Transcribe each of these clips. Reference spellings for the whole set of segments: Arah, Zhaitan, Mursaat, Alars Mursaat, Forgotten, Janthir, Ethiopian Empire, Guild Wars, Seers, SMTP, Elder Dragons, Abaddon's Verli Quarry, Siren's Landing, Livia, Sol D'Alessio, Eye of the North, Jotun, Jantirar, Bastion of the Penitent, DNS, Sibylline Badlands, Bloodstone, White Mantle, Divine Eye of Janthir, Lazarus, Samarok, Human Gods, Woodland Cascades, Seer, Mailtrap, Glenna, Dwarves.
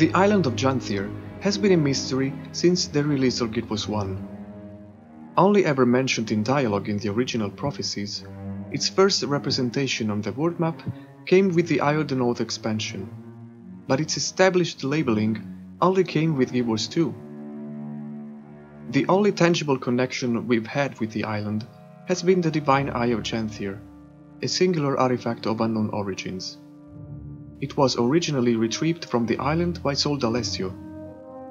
The island of Janthir has been a mystery since the release of Guild Wars I. Only ever mentioned in dialogue in the original prophecies, its first representation on the world map came with the Eye of the North expansion, but its established labeling only came with Guild Wars II. The only tangible connection we've had with the island has been the Divine Eye of Janthir, a singular artifact of unknown origins. It was originally retrieved from the island by Sol D'Alessio,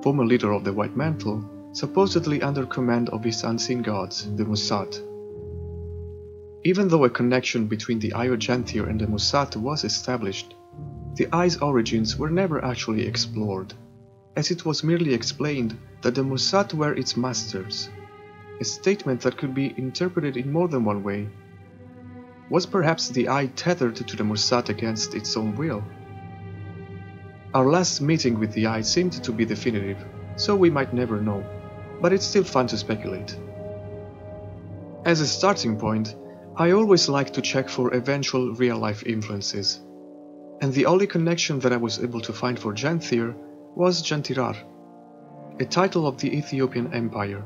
former leader of the White Mantle, supposedly under command of his unseen gods, the Mursaat. Even though a connection between the Eye of Janthir and the Mursaat was established, the eye's origins were never actually explored, as it was merely explained that the Mursaat were its masters, a statement that could be interpreted in more than one way. Was perhaps the Eye tethered to the Mursaat against its own will? Our last meeting with the Eye seemed to be definitive, so we might never know, but it's still fun to speculate. As a starting point, I always like to check for eventual real-life influences, and the only connection that I was able to find for Janthir was Jantirar, a title of the Ethiopian Empire.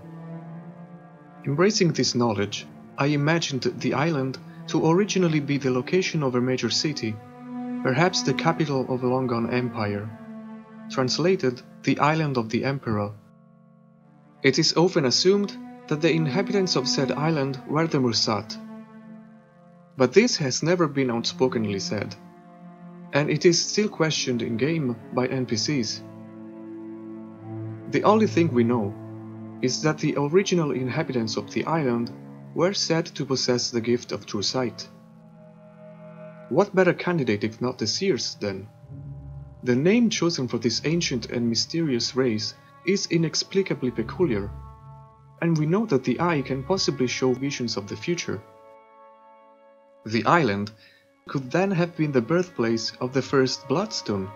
Embracing this knowledge, I imagined the island to originally be the location of a major city, perhaps the capital of a long-gone empire. Translated, the island of the emperor. It is often assumed that the inhabitants of said island were the Mursaat. But this has never been outspokenly said, and it is still questioned in-game by NPCs. The only thing we know is that the original inhabitants of the island were said to possess the gift of true sight. What better candidate if not the Seers, then? The name chosen for this ancient and mysterious race is inexplicably peculiar, and we know that the Eye can possibly show visions of the future. The island could then have been the birthplace of the first Bloodstone,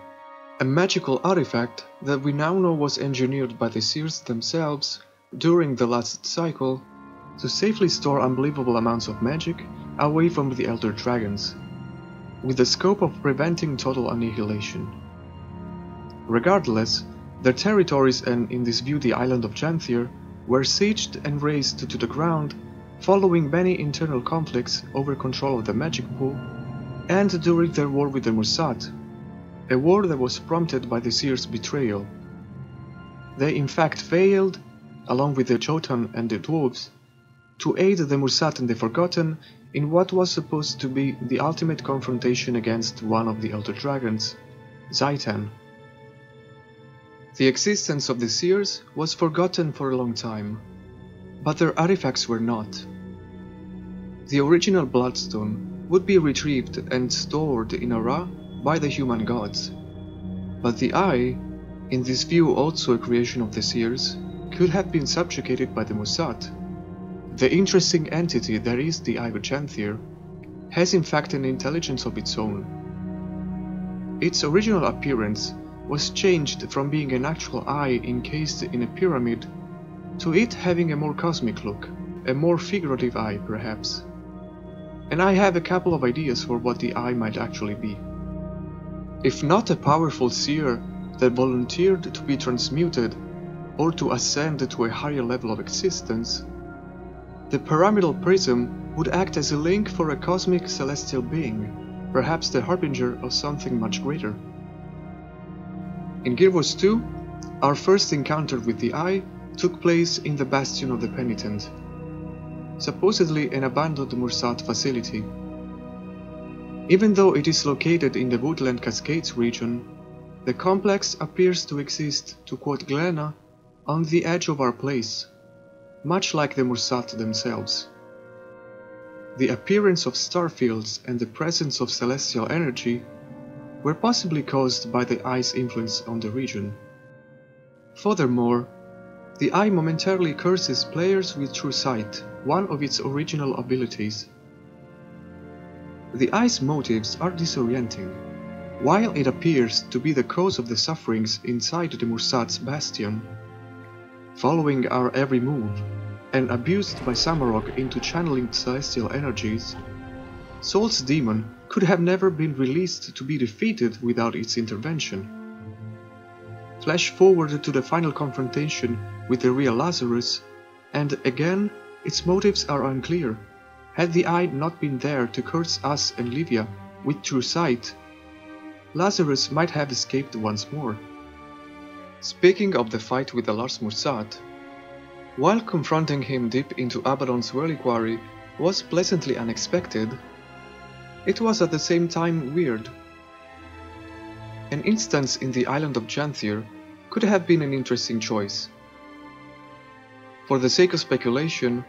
a magical artifact that we now know was engineered by the Seers themselves during the last cycle to safely store unbelievable amounts of magic away from the Elder Dragons, with the scope of preventing total annihilation. Regardless, their territories and, in this view, the island of Janthir, were sieged and razed to the ground following many internal conflicts over control of the magic pool and during their war with the Mursaat, a war that was prompted by the Seers' betrayal. They in fact failed, along with the Jotun and the Dwarves, to aid the Mursaat and the Forgotten in what was supposed to be the ultimate confrontation against one of the Elder Dragons, Zhaitan. The existence of the Seers was forgotten for a long time, but their artifacts were not. The original Bloodstone would be retrieved and stored in Arah by the Human Gods, but the Eye, in this view also a creation of the Seers, could have been subjugated by the Mursaat. The interesting entity that is the Eye of Janthir has in fact an intelligence of its own. Its original appearance was changed from being an actual eye encased in a pyramid to it having a more cosmic look, a more figurative eye perhaps. And I have a couple of ideas for what the eye might actually be. If not a powerful seer that volunteered to be transmuted or to ascend to a higher level of existence, the pyramidal prism would act as a link for a cosmic celestial being, perhaps the harbinger of something much greater. In Guild Wars II, our first encounter with the Eye took place in the Bastion of the Penitent, supposedly an abandoned Mursaat facility. Even though it is located in the Woodland Cascades region, the complex appears to exist, to quote Glenna, on the edge of our place, much like the Mursaat themselves. The appearance of starfields and the presence of celestial energy were possibly caused by the Eye's influence on the region. Furthermore, the Eye momentarily curses players with true sight, one of its original abilities. The Eye's motives are disorienting, while it appears to be the cause of the sufferings inside the Mursaat's bastion, following our every move, and abused by Samarok into channeling celestial energies. Sol's demon could have never been released to be defeated without its intervention. flash forward to the final confrontation with the real Lazarus, and again, its motives are unclear. Had the Eye not been there to curse us and Livia with true sight, Lazarus might have escaped once more. Speaking of the fight with Alars Mursaat, while confronting him deep into Abaddon's Verli Quarry was pleasantly unexpected, it was at the same time weird. An instance in the island of Janthir could have been an interesting choice. For the sake of speculation,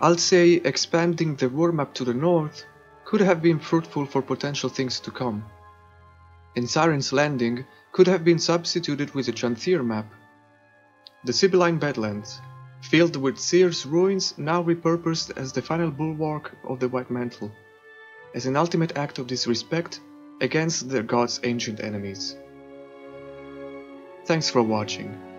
I'll say expanding the war map to the north could have been fruitful for potential things to come, and Siren's Landing could have been substituted with a Janthir map. The Sibylline Badlands, filled with Seers ruins now repurposed as the final bulwark of the White Mantle, as an ultimate act of disrespect against their gods' ancient enemies. Thanks for watching.